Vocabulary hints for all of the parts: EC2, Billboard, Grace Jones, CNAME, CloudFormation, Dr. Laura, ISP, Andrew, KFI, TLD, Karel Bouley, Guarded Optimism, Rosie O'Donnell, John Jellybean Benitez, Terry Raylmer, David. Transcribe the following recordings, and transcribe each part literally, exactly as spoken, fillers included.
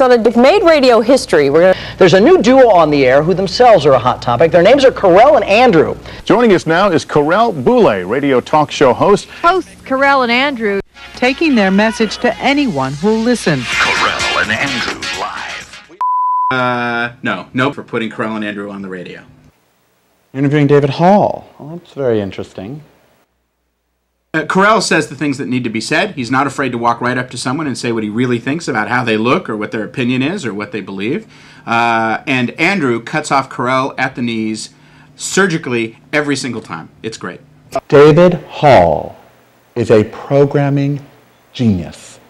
On They've made radio history. We're gonna... There's a new duo on the air who themselves are a hot topic. Their names are Karel and Andrew. Joining us now is Karel Bouley, radio talk show host. Hosts Karel and Andrew, taking their message to anyone who'll listen. Karel and Andrew live. Uh, no, no, for putting Karel and Andrew on the radio. Interviewing David Hall. Well, that's very interesting. Uh, Karel says the things that need to be said. He's not afraid to walk right up to someone and say what he really thinks about how they look or what their opinion is or what they believe. Uh, and Andrew cuts off Karel at the knees surgically every single time. It's great. David Hall is a programming genius.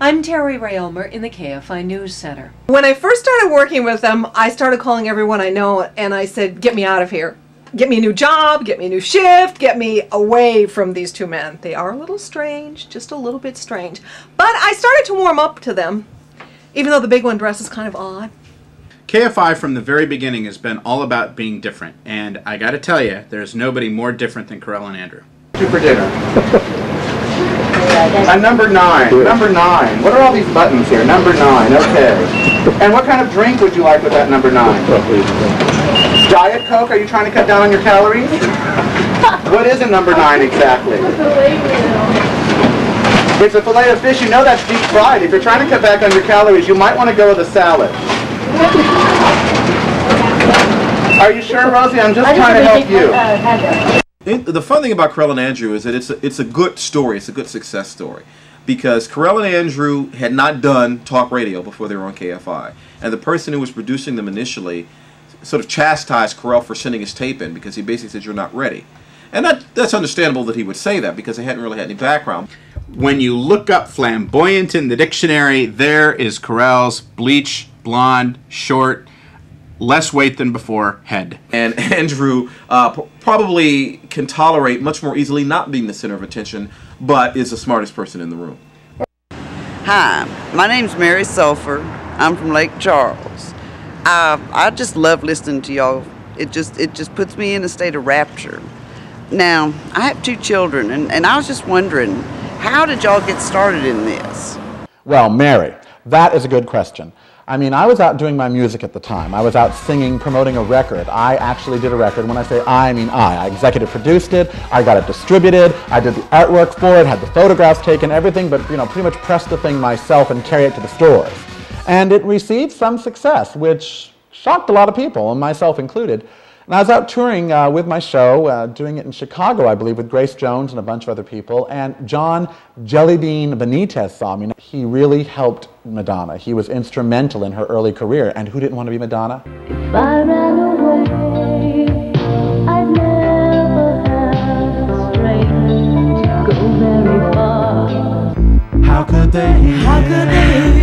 I'm Terry Raylmer in the K F I News Center. When I first started working with them, I started calling everyone I know and I said, get me out of here. Get me a new job, get me a new shift, get me away from these two men. They are a little strange, just a little bit strange. But I started to warm up to them, even though the big one dress is kind of odd. K F I from the very beginning has been all about being different. And I gotta tell you, there's nobody more different than Karel and Andrew. Two for dinner. And number nine, number nine. What are all these buttons here? Number nine, okay. And what kind of drink would you like with that number nine? Diet Coke? Are you trying to cut down on your calories? What is a number nine exactly? It's a fillet of fish. You know that's deep fried. If you're trying to cut back on your calories, you might want to go with a salad. Are you sure, Rosie? I'm just trying to help you. It, the fun thing about Karel and Andrew is that it's a, it's a good story. It's a good success story. Because Karel and Andrew had not done talk radio before they were on K F I. And the person who was producing them initially sort of chastised Karel for sending his tape in because he basically said, you're not ready. And that, that's understandable that he would say that because they hadn't really had any background. When you look up flamboyant in the dictionary, there is Karel's bleach, blonde, short, less weight than before head. And Andrew uh, probably can tolerate much more easily not being the center of attention, but is the smartest person in the room. Hi, my name's Mary Sulphur. I'm from Lake Charles. I, I just love listening to y'all. It just it just puts me in a state of rapture. Now, I have two children, and, and I was just wondering, how did y'all get started in this? Well, Mary, that is a good question. I mean, I was out doing my music at the time. I was out singing, promoting a record. I actually did a record. When I say I, I mean I. I executive produced it. I got it distributed. I did the artwork for it, had the photographs taken, everything, but, you know, pretty much pressed the thing myself and carry it to the stores. And it received some success, which shocked a lot of people, and myself included. And I was out touring uh, with my show, uh, doing it in Chicago, I believe, with Grace Jones and a bunch of other people, and John Jellybean Benitez saw me. He really helped Madonna. He was instrumental in her early career, and who didn't want to be Madonna? If I ran away, I'd never have strength to go very far. How could they? How could they?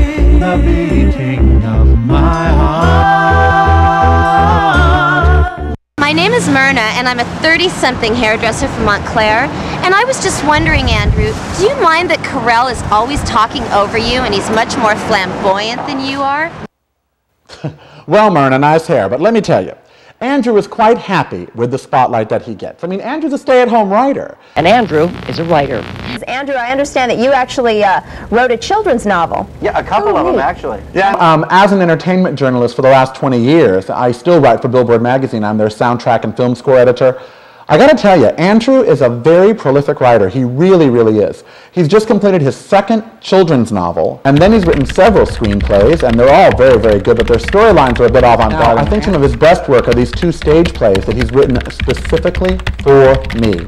The beating of my heart. My name is Myrna, and I'm a thirty-something hairdresser from Montclair. And I was just wondering, Andrew, do you mind that Karel is always talking over you and he's much more flamboyant than you are? Well, Myrna, nice hair, but let me tell you. Andrew is quite happy with the spotlight that he gets. I mean, Andrew's a stay-at-home writer. And Andrew is a writer. Andrew, I understand that you actually uh, wrote a children's novel. Yeah, a couple Ooh. of them, actually. Yeah. Um, as an entertainment journalist for the last twenty years, I still write for Billboard magazine. I'm their soundtrack and film score editor. I gotta tell you, Andrew is a very prolific writer. He really, really is. He's just completed his second children's novel, and then he's written several screenplays, and they're all very, very good, but their storylines are a bit off on guard. I think some of his best work are these two stage plays that he's written specifically for me.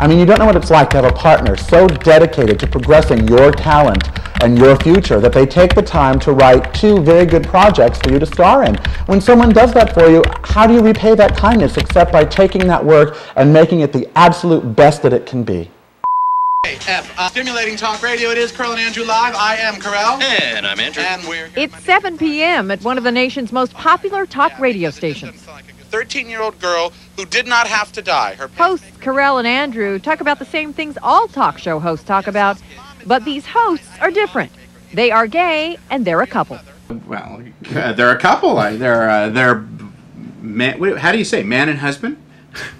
I mean, you don't know what it's like to have a partner so dedicated to progressing your talent and your future that they take the time to write two very good projects for you to star in. When someone does that for you, how do you repay that kindness except by taking that work and making it the absolute best that it can be? K F I. Stimulating talk radio, it is Karel and Andrew live. I am Karel. And I'm Andrew. And we're it's seven p m at one of the nation's most popular talk yeah, radio stations. thirteen-year-old girl who did not have to die. Her hosts, Karel and Andrew, talk about the same things all talk show hosts talk about, but these hosts are different. They are gay, and they're a couple. Well, uh, they're a couple. Uh, they're, uh, they're man, wait, how do you say, man and husband?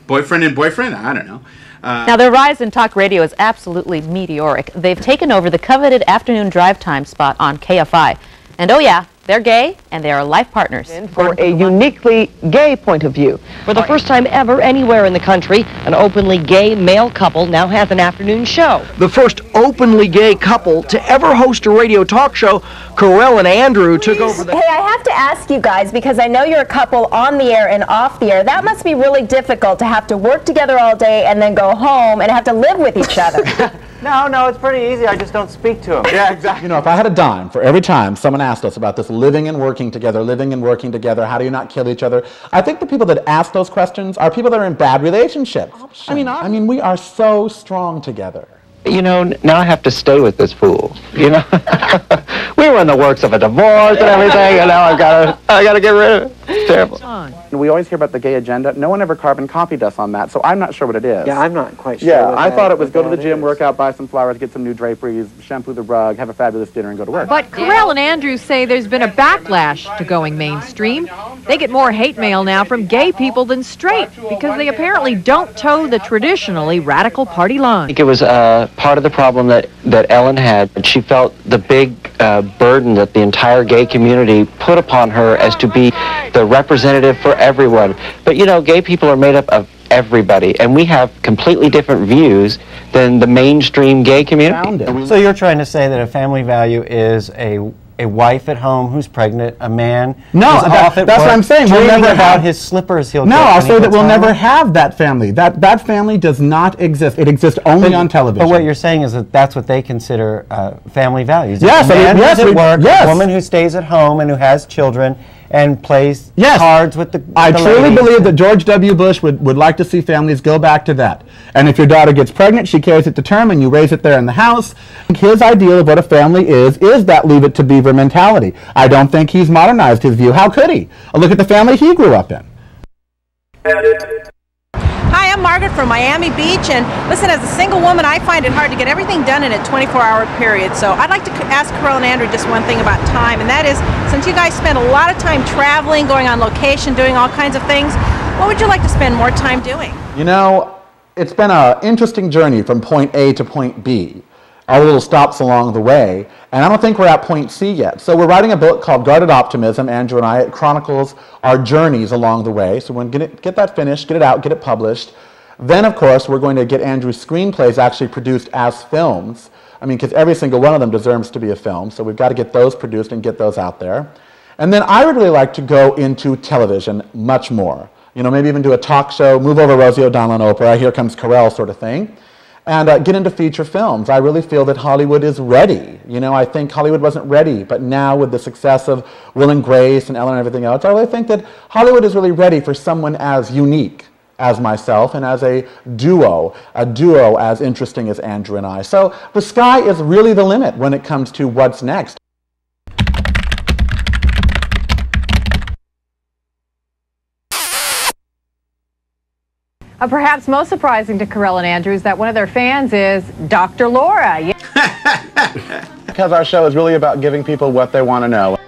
Boyfriend and boyfriend? I don't know. Uh, now, their rise in talk radio is absolutely meteoric. They've taken over the coveted afternoon drive time spot on K F I. And oh yeah, they're gay, and they are life partners. For a uniquely gay point of view. For the first time ever anywhere in the country, an openly gay male couple now has an afternoon show. The first openly gay couple to ever host a radio talk show, Karel and Andrew took over. Hey, I have to ask you guys, because I know you're a couple on the air and off the air. That must be really difficult to have to work together all day and then go home and have to live with each other. No, no, it's pretty easy. I just don't speak to him. Yeah, exactly. You know, if I had a dime for every time someone asked us about this living and working together, living and working together, how do you not kill each other? I think the people that ask those questions are people that are in bad relationships. Option. I mean, I mean, we are so strong together. You know, now I have to stay with this fool, you know? We were in the works of a divorce and everything, and now I've got to, I got to get rid of it. It's terrible. We always hear about the gay agenda. No one ever carbon copied us on that, so I'm not sure what it is. Yeah, I'm not quite sure. Yeah, I that, thought it was go to the gym, is. work out, buy some flowers, get some new draperies, shampoo the rug, have a fabulous dinner, and go to work. But Karel and Andrew say there's been a backlash to going mainstream. They get more hate mail now from gay people than straight because they apparently don't toe the traditionally radical party line. I think it was uh, part of the problem that, that Ellen had. She felt the big uh, burden that the entire gay community put upon her as to be the representative for everyone. But you know, gay people are made up of everybody, and we have completely different views than the mainstream gay community. So you're trying to say that a family value is a a wife at home who's pregnant, a man no, who's that, off at that's work, what I'm saying. We'll never about have his slippers. He'll no, I'll say that we'll home. never have that family. That that family does not exist. It exists only but, on television. But what you're saying is that that's what they consider uh, family values. Yes, a man I mean, yes, who's at work, yes. a woman who stays at home and who has children. And plays yes. cards with the with I the truly ladies. believe that George W. Bush would, would like to see families go back to that. And if your daughter gets pregnant, she carries it to term and you raise it there in the house. His ideal of what a family is, is that leave it to beaver mentality. I don't think he's modernized his view. How could he? A look at the family he grew up in. Hi, I'm Margaret from Miami Beach, and listen, as a single woman, I find it hard to get everything done in a twenty-four hour period, so I'd like to ask Karel and Andrew just one thing about time, and that is, since you guys spend a lot of time traveling, going on location, doing all kinds of things, what would you like to spend more time doing? You know, it's been an interesting journey from point A to point B, our little stops along the way, and I don't think we're at point C yet. So we're writing a book called Guarded Optimism, Andrew and I. It chronicles our journeys along the way. So we're going to get that finished, get it out, get it published. Then, of course, we're going to get Andrew's screenplays actually produced as films. I mean, because every single one of them deserves to be a film. So we've got to get those produced and get those out there. And then I would really like to go into television much more. You know, maybe even do a talk show, move over Rosie O'Donnell and Oprah, here comes Karel sort of thing. And uh, get into feature films. I really feel that Hollywood is ready. You know, I think Hollywood wasn't ready, but now with the success of Will and Grace and Ellen and everything else, I really think that Hollywood is really ready for someone as unique as myself and as a duo, a duo as interesting as Andrew and I. So the sky is really the limit when it comes to what's next. Uh, perhaps most surprising to Karel and Andrew is that one of their fans is Doctor Laura. Because our show is really about giving people what they want to know.